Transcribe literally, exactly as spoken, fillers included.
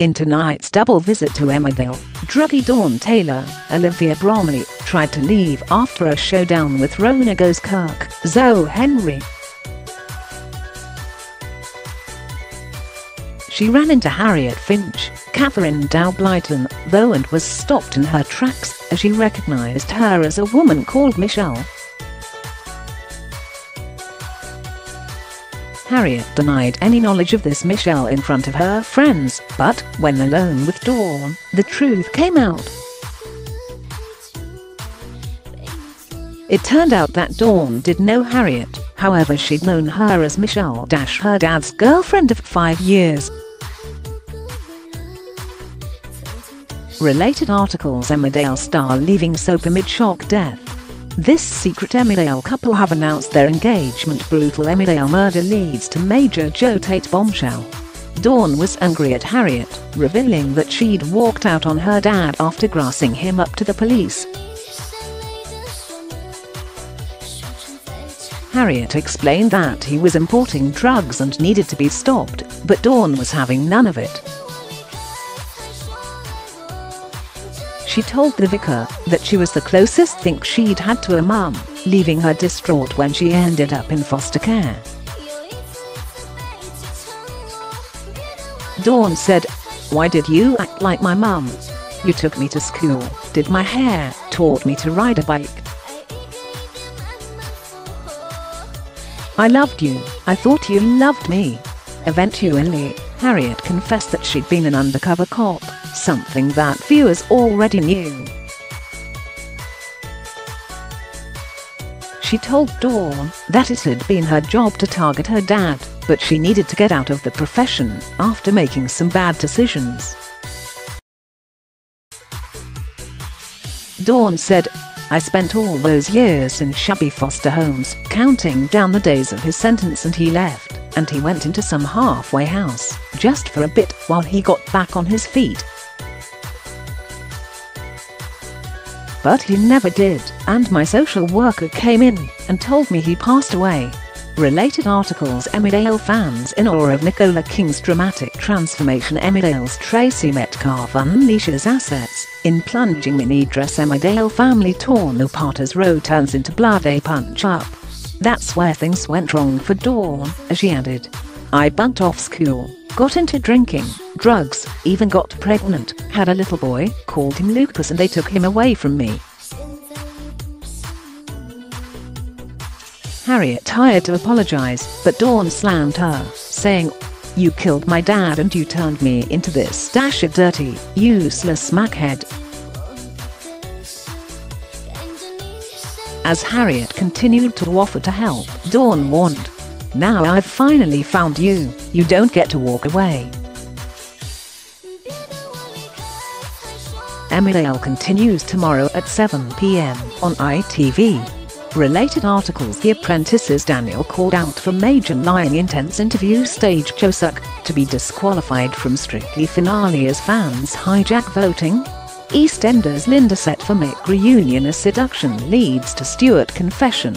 In tonight's double visit to Emmerdale, druggie Dawn Taylor, Olivia Bromley, tried to leave after a showdown with Rhona Goskirk, Zoe Henry. She ran into Harriet Finch, Katherine Dow Blyton, though, and was stopped in her tracks as she recognised her as a woman called Michelle. Harriet denied any knowledge of this Michelle in front of her friends, but when alone with Dawn, the truth came out. It turned out that Dawn did know Harriet, however she'd known her as Michelle Dash, her dad's girlfriend of five years. Related articles: Emmerdale star leaving soap amid shock death. This secret Emmerdale couple have announced their engagement. Brutal Emmerdale murder leads to major Joe Tate bombshell. Dawn was angry at Harriet, revealing that she'd walked out on her dad after grassing him up to the police. Harriet explained that he was importing drugs and needed to be stopped, but Dawn was having none of it. She told the vicar that she was the closest thing she'd had to a mum, leaving her distraught when she ended up in foster care. Dawn said, "Why did you act like my mum? You took me to school, did my hair, taught me to ride a bike. I loved you, I thought you loved me." Eventually, Harriet confessed that she'd been an undercover cop, something that viewers already knew. She told Dawn that it had been her job to target her dad, but she needed to get out of the profession after making some bad decisions. Dawn said, "I spent all those years in shabby foster homes, counting down the days of his sentence, and he left, and he went into some halfway house, just for a bit, while he got back on his feet. But he never did, and my social worker came in and told me he passed away." Related articles: Emmerdale fans in awe of Nicola King's dramatic transformation. Emmerdale's Tracy Metcalfe unleashes assets in plunging mini-dress. Emmerdale family torn apart as row turns into bloody punch-up. That's where things went wrong for Dawn, as she added, "I bunked off school, got into drinking, drugs, even got pregnant, had a little boy, called him Lucas, and they took him away from me." Harriet tried to apologise, but Dawn slammed her, saying, "You killed my dad and you turned me into this dash of dirty, useless smackhead." As Harriet continued to offer to help, Dawn warned, "Now I've finally found you, you don't get to walk away." Emmerdale continues tomorrow at seven p m on I T V. Related articles: The Apprentice's Daniel called out for major lying. Intense interview stage. Joe Suck to be disqualified from Strictly finale as fans hijack voting. EastEnders Linda set for Mick reunion as seduction leads to Stewart confession.